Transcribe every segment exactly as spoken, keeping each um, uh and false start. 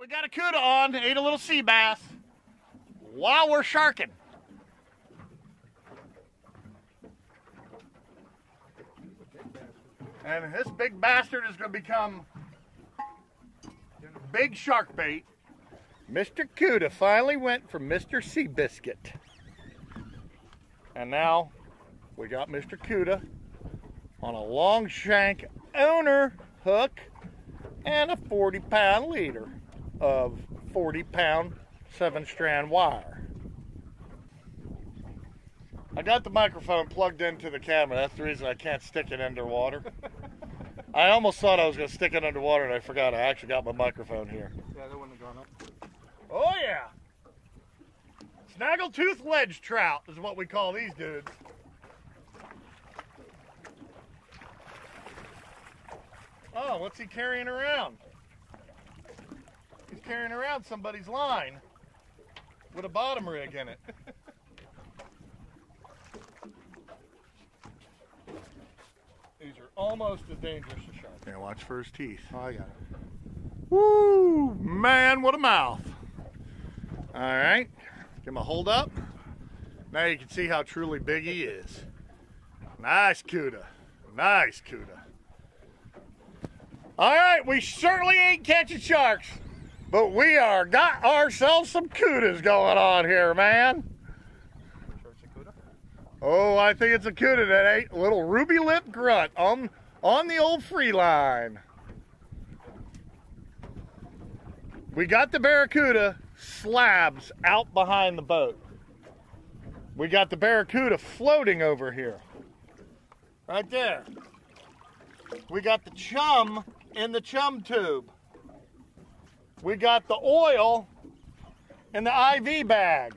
We got a cuda on, ate a little sea bass while we're sharking. And this big bastard is going to become big shark bait. Mister Cuda finally went for Mister Seabiscuit. And now we got Mister Cuda on a long shank owner hook and a forty pound leader of forty pound seven strand wire. I got the microphone plugged into the camera. That's the reason I can't stick it underwater. I almost thought I was going to stick it underwater and I forgot I actually got my microphone here. Yeah, that wouldn't have gone up. Oh yeah! Snaggletooth ledge trout is what we call these dudes. Oh, what's he carrying around? He's carrying around somebody's line with a bottom rig in it. These are almost as dangerous as sharks. Yeah, watch for his teeth. Oh, I got it. Woo! Man, what a mouth. All right, give him a hold up. Now you can see how truly big he is. Nice cuda. Nice cuda. All right, we certainly ain't catching sharks, but we are got ourselves some cudas going on here, man. Sure it's a cuda? Oh, I think it's a cuda that ate a little ruby lip grunt on on the old free line. We got the barracuda slabs out behind the boat. We got the barracuda floating over here, right there. We got the chum in the chum tube. We got the oil in the I V bag.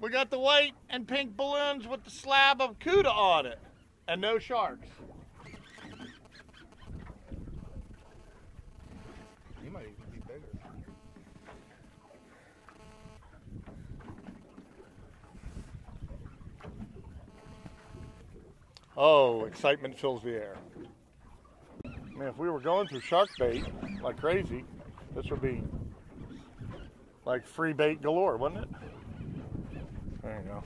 We got the white and pink balloons with the slab of cuda on it and no sharks. You might even be bigger. Oh, excitement fills the air. Man, if we were going through shark bait like crazy, this would be like free bait galore, wouldn't it? There you go.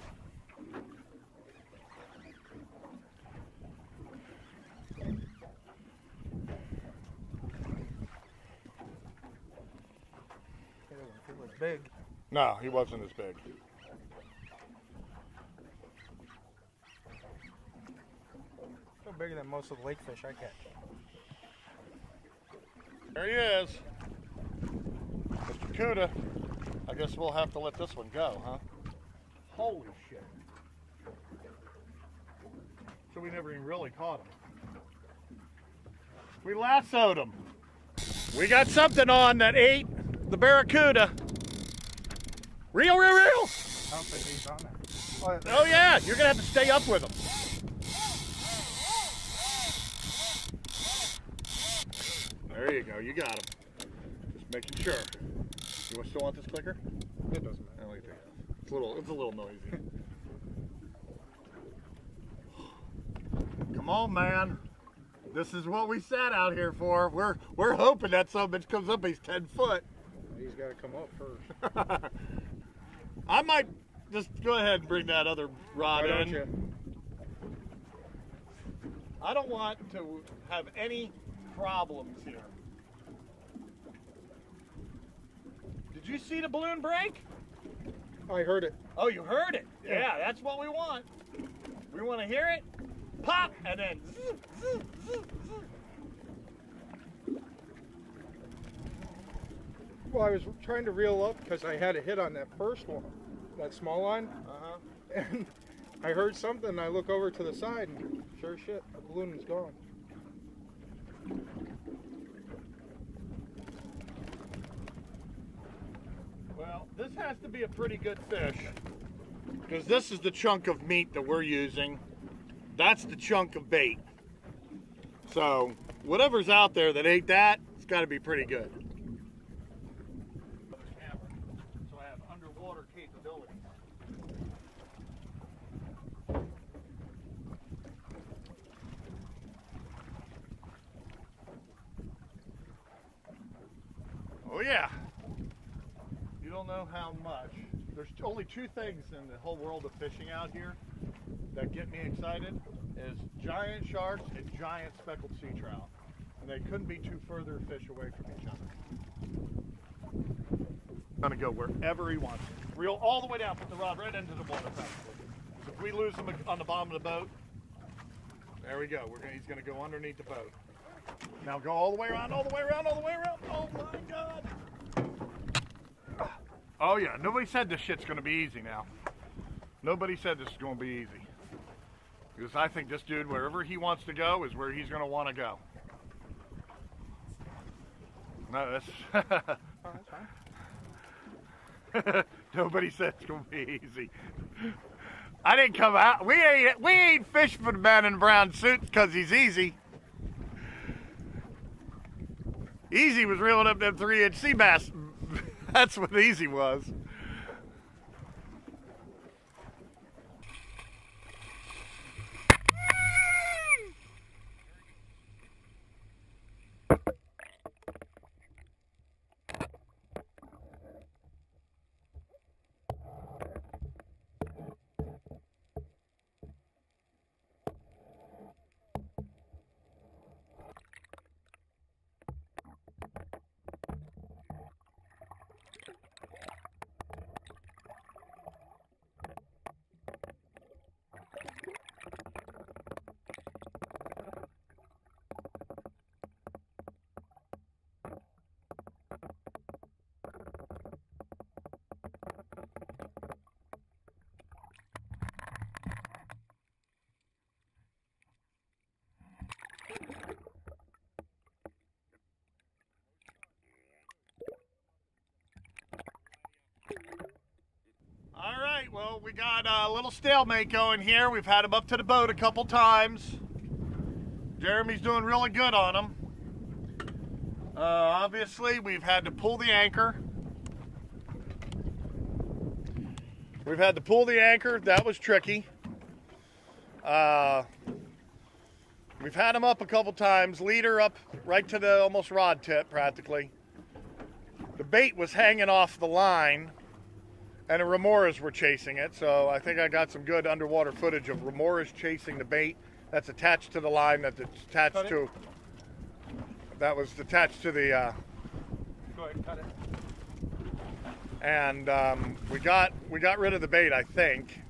He wasn't as big. No, he wasn't as big. Bigger than most of the lake fish I catch. There he is. Mister Cuda. I guess we'll have to let this one go, huh? Holy shit. So we never even really caught him. We lassoed him. We got something on that ate the barracuda. Reel, reel, reel! I don't think he's on it. Oh yeah, you're gonna have to stay up with him. There you go, you got him. Just making sure. You still want this clicker? It doesn't matter. I like that. It's a little, it's a little noisy. Come on, man. This is what we sat out here for. We're we're hoping that some bitch comes up. He's ten foot. He's got to come up first. I might just go ahead and bring that other rod right in. You. I don't want to have any problems here. Did you see the balloon break? I heard it. Oh, you heard it? Yeah, yeah, that's what we want. We want to hear it pop and then zoop, zoop, zoop, zoop. Well, I was trying to reel up because I had a hit on that first one, that small line. Uh-huh. And I heard something and I look over to the side and sure shit, the balloon is gone. Well, this has to be a pretty good fish because this is the chunk of meat that we're using. That's the chunk of bait. So whatever's out there that ate that, it's got to be pretty good. So I have underwater capability. Oh yeah. You don't know how much. There's only two things in the whole world of fishing out here that get me excited is giant sharks and giant speckled sea trout. And they couldn't be two further fish away from each other. Gonna go wherever he wants it. Reel all the way down, put the rod right into the water practically. Because if we lose him on the bottom of the boat, there we go. We're gonna, he's gonna go underneath the boat. Now go all the way around, all the way around, all the way around. Oh my God. Oh yeah, nobody said this shit's gonna be easy now. Nobody said this is gonna be easy. Because I think this dude, wherever he wants to go is where he's gonna wanna go. No, that's... oh, that's fine. Nobody said it's gonna be easy. I didn't come out, we ain't, we ain't fishing for the man in brown suits cause he's easy. Easy was reeling up them three inch sea bass. That's what easy was. Well, we got a little stalemate going here. We've had him up to the boat a couple times. Jeremy's doing really good on him. Uh, obviously, we've had to pull the anchor. We've had to pull the anchor. That was tricky. Uh, we've had him up a couple times. Lead her up right to the almost rod tip, practically. The bait was hanging off the line. And the remoras were chasing it, so I think I got some good underwater footage of remoras chasing the bait that's attached to the line that's attached cut to it. That was attached to the uh go ahead, cut it. And um we got we got rid of the bait, I think.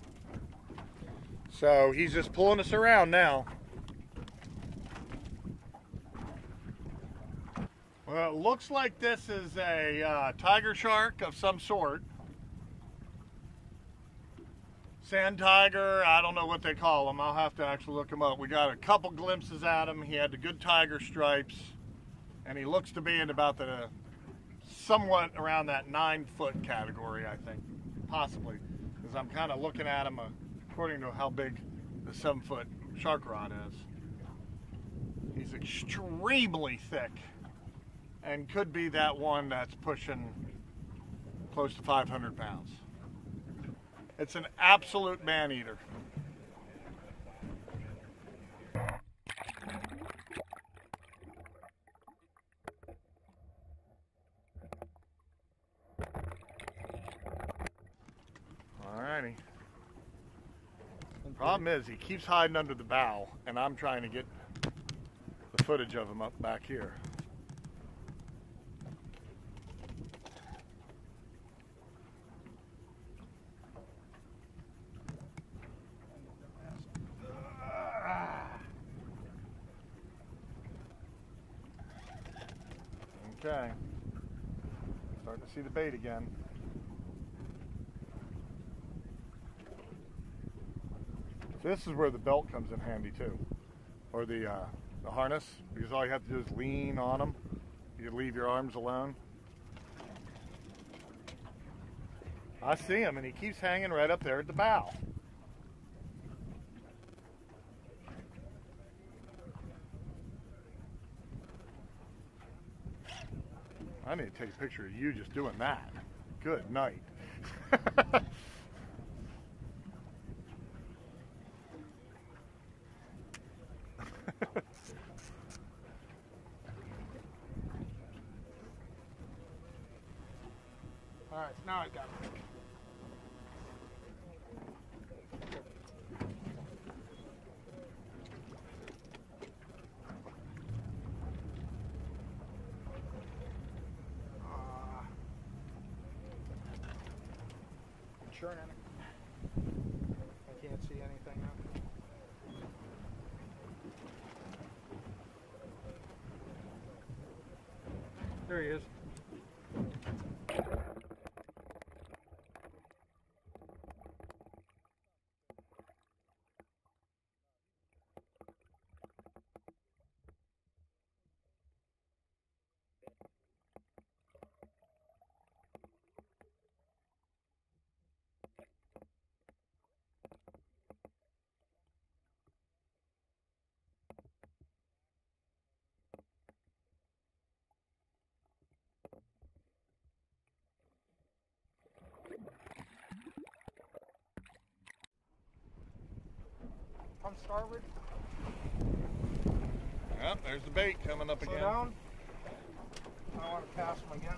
So he's just pulling us around now. Well, it looks like this is a uh, tiger shark of some sort. Sand tiger, I don't know what they call them. I'll have to actually look them up. We got a couple glimpses at him. He had the good tiger stripes, and he looks to be in about the, somewhat around that nine foot category, I think, possibly, because I'm kind of looking at him according to how big the seven foot shark rod is. He's extremely thick, and could be that one that's pushing close to five hundred pounds. It's an absolute man-eater. Alrighty. The problem is he keeps hiding under the bow, and I'm trying to get the footage of him up back here. Okay, starting to see the bait again. So this is where the belt comes in handy too, or the, uh, the harness, because all you have to do is lean on them. You leave your arms alone. I see him, and he keeps hanging right up there at the bow. I need to take a picture of you just doing that. Good night. All right, now I got it. Churning. I can't see anything now. There he is. From starboard. Yep, there's the bait coming up. Slow again. Down. I want to pass him again.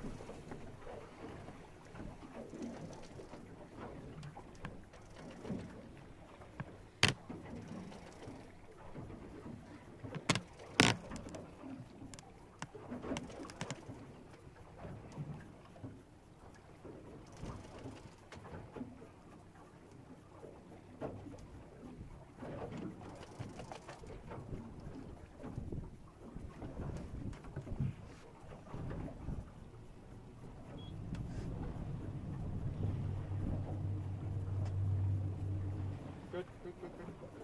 Good, good, good,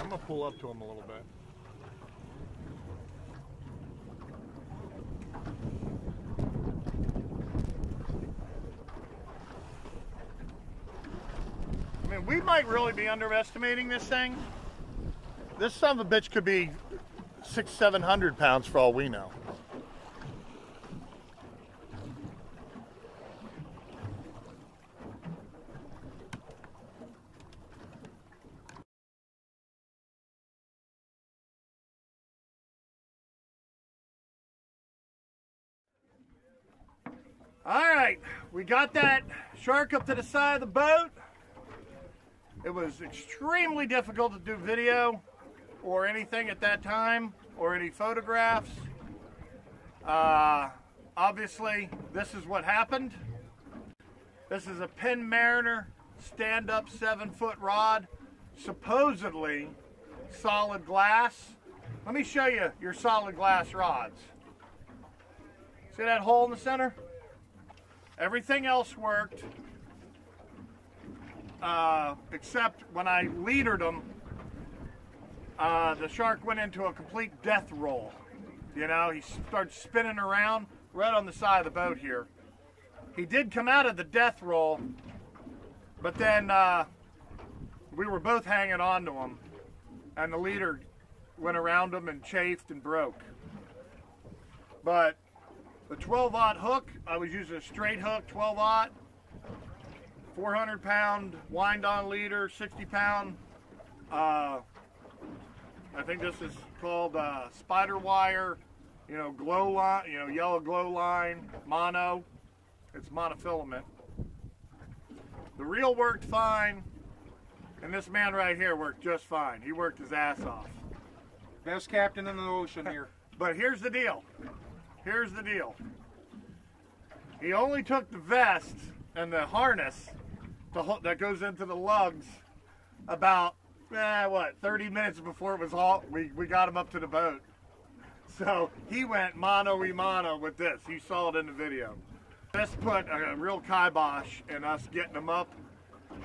I'm gonna pull up to him a little bit. I mean, we might really be underestimating this thing. This son of a bitch could be six, seven hundred pounds for all we know. All right, we got that shark up to the side of the boat. It was extremely difficult to do video or anything at that time or any photographs. Uh, obviously, this is what happened. This is a Penn Mariner stand-up seven-foot rod, supposedly solid glass. Let me show you your solid glass rods. See that hole in the center? Everything else worked, uh, except when I leadered them, uh, the shark went into a complete death roll. You know, he started spinning around right on the side of the boat here. He did come out of the death roll, but then uh, we were both hanging on to him, and the leader went around him and chafed and broke. But the twelve aught hook, I was using a straight hook, twelve aught, four hundred pound wind-on leader, sixty pound. Uh, I think this is called uh, spider wire, you know, glow line, you know, yellow glow line, mono. It's monofilament. The reel worked fine, and this man right here worked just fine. He worked his ass off. Best captain in the ocean here. But here's the deal. Here's the deal. He only took the vest and the harness to, that goes into the lugs about, eh, what, thirty minutes before it was all, we, we got him up to the boat. So he went mano-y-mano with this. You saw it in the video. This put a real kibosh in us getting him up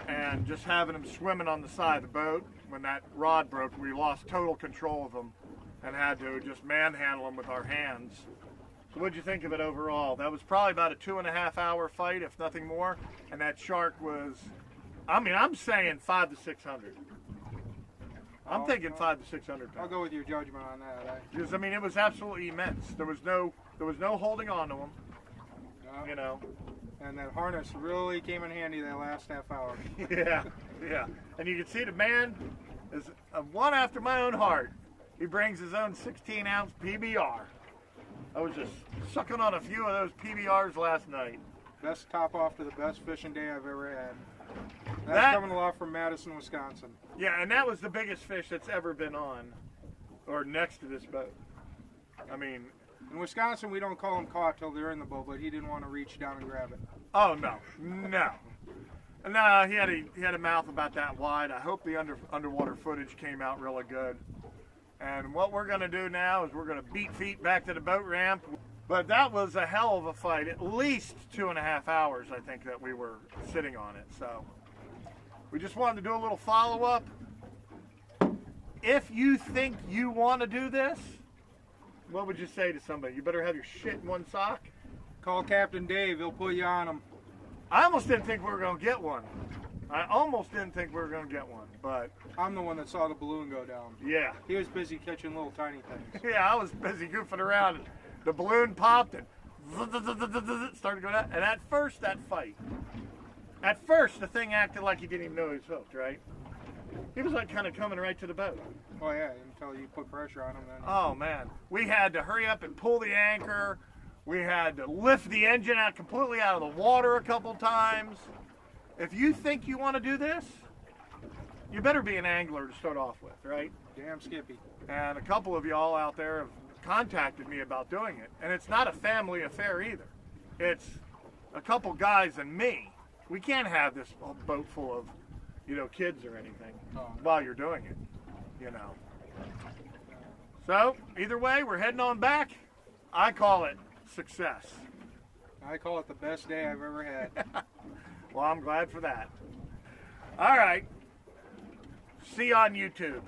and just having him swimming on the side of the boat. When that rod broke, we lost total control of him and had to just manhandle him with our hands. So what'd you think of it overall? That was probably about a two and a half hour fight, if nothing more. And that shark was, I mean, I'm saying five to six hundred. I'm oh, thinking no. five to six hundred pounds. I'll go with your judgment on that. Right? Because I mean, it was absolutely immense. There was no, there was no holding on to him. You know, and that harness really came in handy that last half hour. Yeah, yeah, and you can see the man is one after my own heart. He brings his own sixteen ounce P B R. I was just sucking on a few of those P B Rs last night. Best top off to the best fishing day I've ever had. That's that, coming aloft from Madison, Wisconsin. Yeah, and that was the biggest fish that's ever been on, or next to this boat. I mean. In Wisconsin, we don't call them caught till they're in the boat, but he didn't want to reach down and grab it. Oh no, no, no! He had a he had a mouth about that wide. I hope the under underwater footage came out really good. And what we're gonna do now is we're gonna beat feet back to the boat ramp. But that was a hell of a fight. At least two and a half hours, I think, that we were sitting on it. So we just wanted to do a little follow up. If you think you want to do this. What would you say to somebody? You better have your shit in one sock. Call Captain Dave. He'll put you on him. I almost didn't think we were going to get one. I almost didn't think we were going to get one, but... I'm the one that saw the balloon go down. Yeah. He was busy catching little tiny things. Yeah, I was busy goofing around. The balloon popped and... started going out. And at first, that fight. At first, the thing acted like he didn't even know he was hooked, right? He was like kind of coming right to the boat. Oh yeah, until you put pressure on him then. Oh man. We had to hurry up and pull the anchor. We had to lift the engine out completely out of the water a couple times. If you think you want to do this, you better be an angler to start off with, right? Damn Skippy. And a couple of y'all out there have contacted me about doing it. And it's not a family affair either. It's a couple guys and me. We can't have this boat full of you know, kids or anything while you're doing it, you know. So, either way, we're heading on back. I call it success. I call it the best day I've ever had. Well, I'm glad for that. All right. See you on YouTube.